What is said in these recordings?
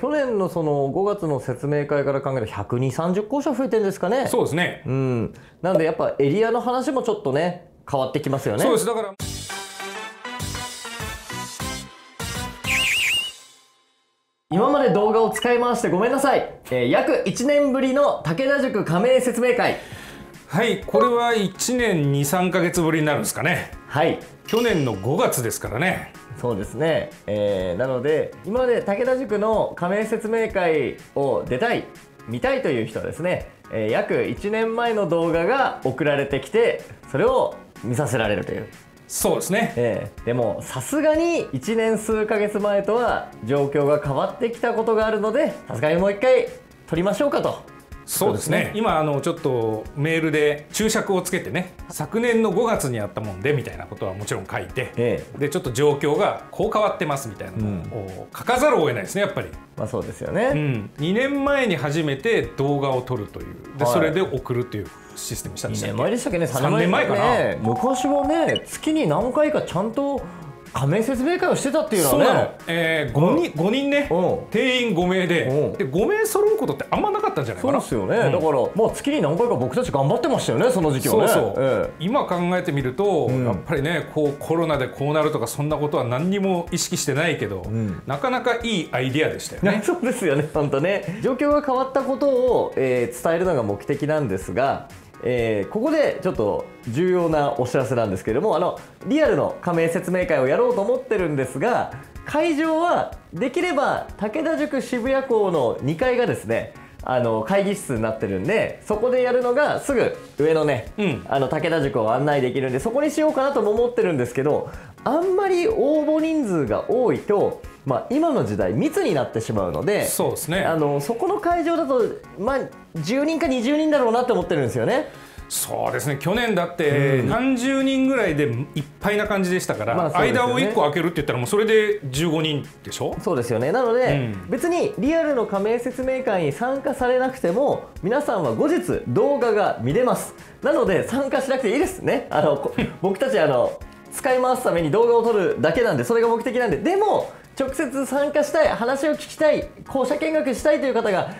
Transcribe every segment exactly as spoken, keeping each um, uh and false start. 去年のそのごがつの説明会から考えるとひゃくにじゅう、さんじゅっこうしゃ増えてるんですかね。そうですね。うん。なんでやっぱエリアの話もちょっとね変わってきますよね。そうです。だから。今まで動画を使い回してごめんなさい、えー、約いちねんぶりの武田塾加盟説明会。はい、これはいちねんに、さんかげつぶりになるんですかね。はい、去年のごがつですからね。そうですね、えー、なので今まで武田塾の加盟説明会を出たい見たいという人はですね、えー、約いちねんまえの動画が送られてきてそれを見させられるという。そうですね、えー、でもさすがにいちねんすうかげつまえとは状況が変わってきたことがあるのでさすがにもう一回撮りましょうかと。そうですね、今あのちょっとメールで注釈をつけてね、昨年のごがつにやったもんでみたいなことはもちろん書いて、ええ、でちょっと状況がこう変わってますみたいなのを書かざるを得ないですね、やっぱり。まあそうですよね、うん、にねんまえに初めて動画を撮るというで、はい、それで送るというシステムしたんですね。にねんまえでしたっけね、さんねんまえかな。昔はね月に何回かちゃんと加盟説明会をしてたっていうのはね。そうなの、えー、ごにん、うん、ごにんね、うん、定員ごめいで、うん、でごめい揃うことってあんまなかったんじゃないかな。そうですよね、うん、だから、まあ、月に何回か僕たち頑張ってましたよね、その時期はね。そうそう、えー、今考えてみると、うん、やっぱりねこうコロナでこうなるとかそんなことは何にも意識してないけど、うん、なかなかいいアイディアでしたよね。そうですよね、本当ね。状況が変わったことを、えー、伝えるのが目的なんですが、えー、ここでちょっと重要なお知らせなんですけれども、あのリアルの加盟説明会をやろうと思ってるんですが、会場はできれば武田塾渋谷校のにかいがですねあの会議室になってるんで、そこでやるのがすぐ上のね、うん、あの武田塾を案内できるんでそこにしようかなとも思ってるんですけど、あんまり応募人数が多いと、まあ、今の時代密になってしまうので、 そうですね、あのそこの会場だと、まあ、じゅうにんかにじゅうにんだろうなって思ってるんですよね。そうですね、去年だって何十人ぐらいでいっぱいな感じでしたから、うん、まあそうですよね、間をいっこ空けるって言ったらもうそれでじゅうごにんでしょ。そうですよね、なので、うん、別にリアルの加盟説明会に参加されなくても皆さんは後日動画が見れます。なので参加しなくていいですね。あの僕たちあの使い回すために動画を撮るだけなんで、それが目的なんで。でも直接参加したい、話を聞きたい、校舎見学したいという方が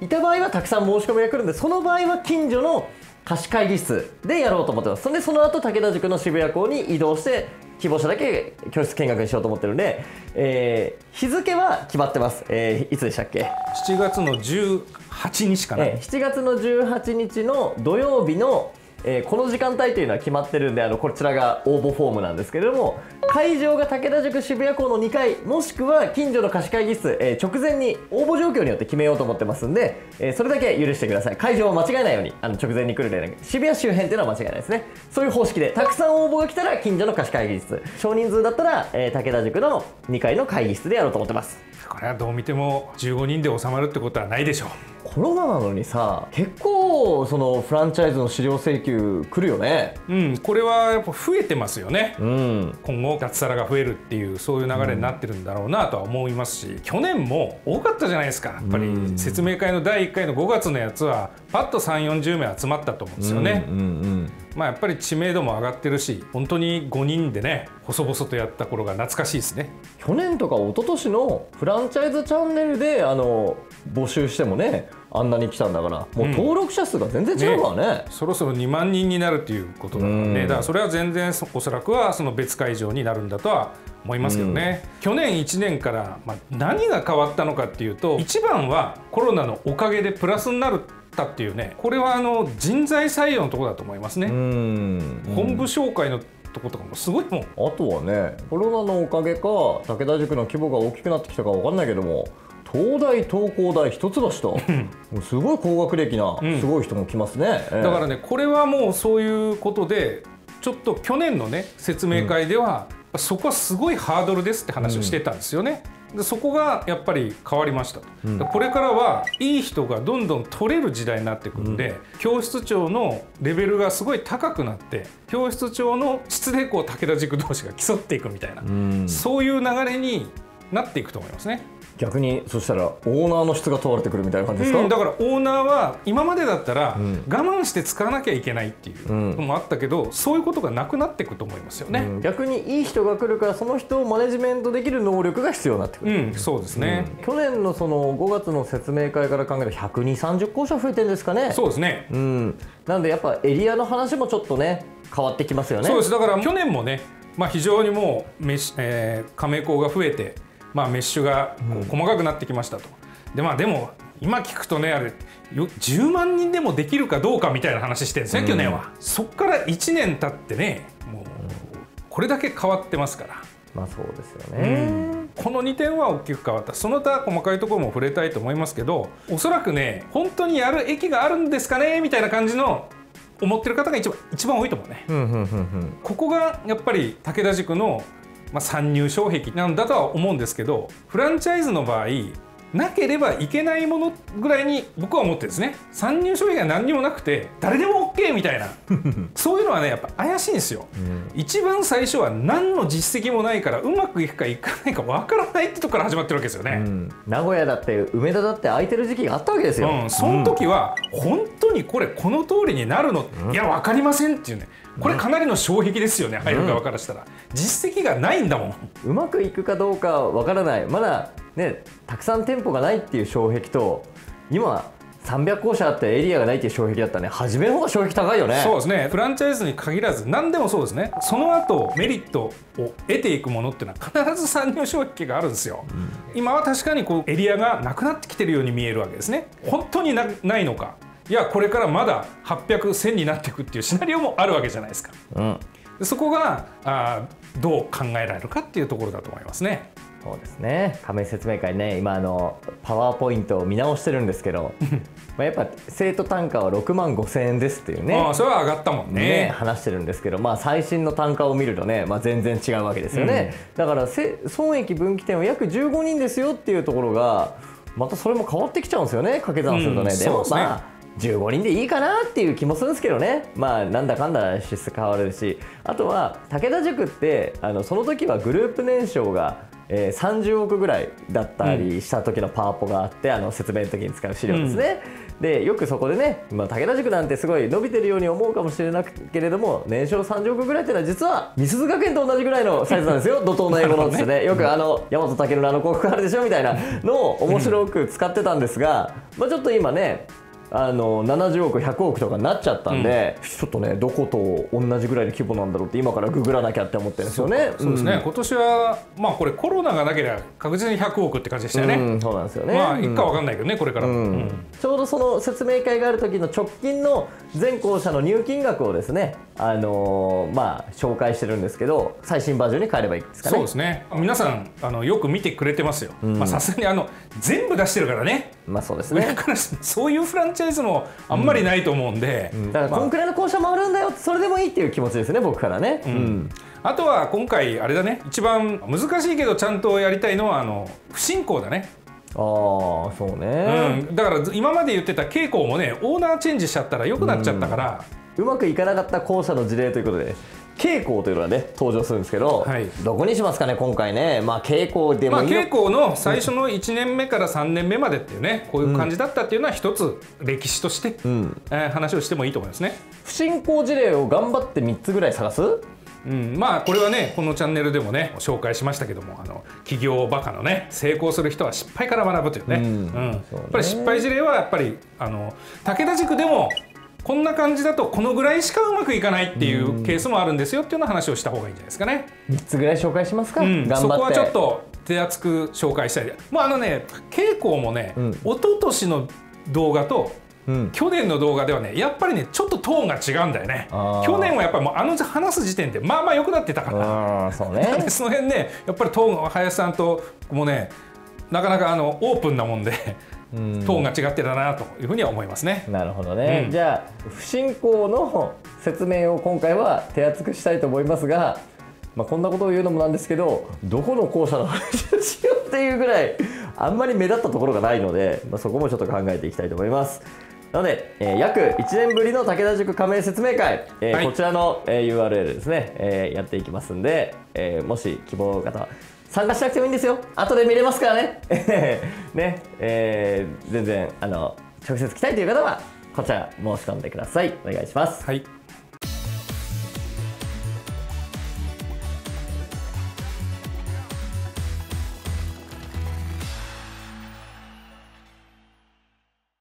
いた場合はたくさん申し込みが来るんで、その場合は近所の貸し会議室でやろうと思ってます。それでその後武田塾の渋谷校に移動して希望者だけ教室見学にしようと思ってるんで、えー、日付は決まってます、えー、いつでしたっけ。しちがつのじゅうはちにちかな、えー、しちがつのじゅうはちにちの土曜日の、えー、この時間帯というのは決まってるんで、あのこちらが応募フォームなんですけれども、会場が武田塾渋谷校のにかいもしくは近所の貸し会議室、えー、直前に応募状況によって決めようと思ってますんで、えー、それだけ許してください。会場を間違えないようにあの直前に来る連絡、渋谷周辺っていうのは間違いないですね。そういう方式でたくさん応募が来たら近所の貸し会議室、少人数だったら、えー、武田塾のにかいの会議室でやろうと思ってます。これはどう見てもじゅうごにんで収まるってことはないでしょう。コロナなのにさ、結構そのフランチャイズの資料請求来るよね。うん、これはやっぱ増えてますよね、うん、今後脱サラが増えるっていうそういう流れになってるんだろうなとは思いますし、うん、去年も多かったじゃないですか。やっぱり説明会のだいいっかいのごがつのやつはパッとさんじゅう、よんじゅうめい集まったと思うんですよね。まあやっぱり知名度も上がってるし、本当にごにんでね細々とやった頃が懐かしいですね。去年とか一昨年のフランチャイズチャンネルであの募集してもねあんなに来たんだから、もう登録者数が全然違うからね、うん、ねそろそろにまんにんになるっていうことだからね、うん、だからそれは全然おそらくはその別会場になるんだとは思いますけどね、うん、去年いちねんから、まあ、何が変わったのかっていうと、一番はコロナのおかげでプラスになるっていうね、これはあの人材採用のところだと思いますね。うん、本部紹介のとことかもすごいもん。あとはねコロナのおかげか武田塾の規模が大きくなってきたかわかんないけども、東大、東工大、一橋ともうすごい高学歴なすごい人も来ますね。うん、だからねこれはもうそういうことでちょっと去年のね説明会では、うん、そこはすごいハードルですって話をしてたんですよね。うんでそこがやっぱり変わりました、うん、これからはいい人がどんどん取れる時代になってくるんで、うん、教室長のレベルがすごい高くなって教室長の質でこう武田塾同士が競っていくみたいな、うん、そういう流れになっていくと思いますね。逆にそしたらオーナーの質が問われてくるみたいな感じですか、うん、だからオーナーは今までだったら我慢して使わなきゃいけないっていうのもあったけど、うん、そういうことがなくなっていくと思いますよね、うん、逆にいい人が来るからその人をマネジメントできる能力が必要になってくる、うん、そうですね、うん、去年のそのごがつの説明会から考えるとひゃくにじゅう、さんじゅうこうしゃ増えてるんですかね。そうですね、うん、なんでやっぱエリアの話もちょっとね変わってきますよね。そうです。だから去年もね、まあ、非常にもうメッシュ、えー、加盟校が増えて、まあ、メッシュがこう細かくなってきましたと、うん、でまあでも今聞くとねあれじゅうまんにんでもできるかどうかみたいな話してるんですね、うん、去年は。そこからいちねん経ってねもうこれだけ変わってますから、まあそうですよね、うん、このにてんは大きく変わった。その他細かいところも触れたいと思いますけど、おそらくね本当にやる駅があるんですかねみたいな感じの思ってる方が一番、一番多いと思うね。ここがやっぱり武田塾のまあ参入障壁なんだとは思うんですけど、フランチャイズの場合なければいけないものぐらいに僕は思ってですね、参入障壁が何にもなくて誰でも オーケー みたいなそういうのはねやっぱ怪しいんですよ、うん、一番最初は何の実績もないからうまくいくかいかないかわからないってとこから始まってるわけですよね、うん、名古屋だって梅田だって空いてる時期があったわけですよ、うん、その時は本当にこれこの通りになるの、うん、いや分かりませんっていうね、これかなりの障壁ですよね、入る側からしたら、うん、実績がないんだもん。うまくいくかどうかわからない、まだねたくさん店舗がないっていう障壁と、今さんびゃくこうしゃあってエリアがないっていう障壁だったね。初めの方が障壁高いよね。そうですね、フランチャイズに限らず何でもそうですね。その後メリットを得ていくものっていうのは必ず参入障壁があるんですよ、うん、今は確かにこうエリアがなくなってきてるように見えるわけですね。本当に な, ないのか、いやこれからまだはっぴゃく、せんになっていくっていうシナリオもあるわけじゃないですか、うん、そこがあどう考えられるかっていうところだと思いますね。そうですね、加盟説明会ね、今あのパワーポイントを見直してるんですけどまあやっぱ生徒単価はろくまんごせんえんですっていうね、ああそれは上がったもん ね, ね話してるんですけど、まあ、最新の単価を見るとね、まあ、全然違うわけですよね、うん、だから損益分岐点は約じゅうごにんですよっていうところがまたそれも変わってきちゃうんですよね、掛け算するとね、うん、でもまあじゅうごにんでいいかなっていう気もするんですけどね、まあ、なんだかんだ支出変わるし、あとは武田塾ってあのその時はグループ年商がえー、さんじゅうおくぐらいだったりした時のパワポがあって、うん、あの説明の時に使う資料ですね、うん、でよくそこでね、まあ、武田塾なんてすごい伸びてるように思うかもしれないけれども、年商さんじゅうおくぐらいっていうのは実は美鈴学園と同じぐらいのサイズなんですよ怒涛の英語のですね、よくあの大和武のあの広告あるでしょみたいなのを面白く使ってたんですが、まあ、ちょっと今ねあのななじゅうおく、ひゃくおくとかになっちゃったんで、うん、ちょっとねどこと同じぐらいの規模なんだろうって今からググらなきゃって思ってるんですよね。そうですね、うん、今年はまあこれコロナがなければ確実にひゃくおくって感じでしたよね、うん、そうなんですよね。まあいっかわかんないけどねこれから、うんうん、ちょうどその説明会がある時の直近の全校舎の入金額をですねあのー、まあ紹介してるんですけど、最新バージョンに変えればいいですかね。そうですね、皆さんあのよく見てくれてますよ、うん、まあさすがにあの全部出してるからね、まあそうですね、上からそういうフランチャイズチャイズもあんまりないと思うんで、うん、だからこんくらいの校舎もあるんだよ、それでもいいっていう気持ちですね僕からね、うんうん、あとは今回あれだね、一番難しいけどちゃんとやりたいのはあの不振校だね。あーそうね、うん、だから今まで言ってた傾向もねオーナーチェンジしちゃったら良くなっちゃったから、うん、うまくいかなかった校舎の事例ということでK校というのはね登場するんですけど、はい、どこにしますかね今回ね。まあK校でもいい、まあK校の最初のいちねんめからさんねんめまでっていうね、こういう感じだったっていうのは一つ歴史として、うん、話をしてもいいと思いますね。不振校事例を頑張ってみっつぐらい探す。うん、まあこれはねこのチャンネルでもね紹介しましたけども、あの起業バカのね成功する人は失敗から学ぶというね、うん、やっぱり失敗事例はやっぱりあの武田塾でもこんな感じだとこのぐらいしかうまくいかないっていうケースもあるんですよっていうような話をした方がいいんじゃないですかね。みっつぐらい紹介しますか、うん、頑張ってそこはちょっと手厚く紹介したい。まああのねK校もね、うん、一昨年の動画とうん、去年の動画ではねやっぱりねちょっとトーンが違うんだよね。去年はやっぱりもうあの話す時点でまあまあ良くなってたからあ そ, う、ね、なんでその辺ねやっぱりトーンが林さんともねなかなかあのオープンなもんでうんトーンが違ってたなというふうには思いますね。なるほどね、うん、じゃあ不振校の説明を今回は手厚くしたいと思いますが、まあ、こんなことを言うのもなんですけどどこの校舎の話をしようっていうぐらいあんまり目立ったところがないので、まあ、そこもちょっと考えていきたいと思います。なので、えー、約いちねんぶりの武田塾加盟説明会、えーはい、こちらの、えー、ユーアールエル ですね、えー、やっていきますんで、えー、もし希望の方参加しなくてもいいんですよ。後で見れますからね。ね、えー、全然あの直接来たいという方はこちら申し込んでください。お願いします。はい。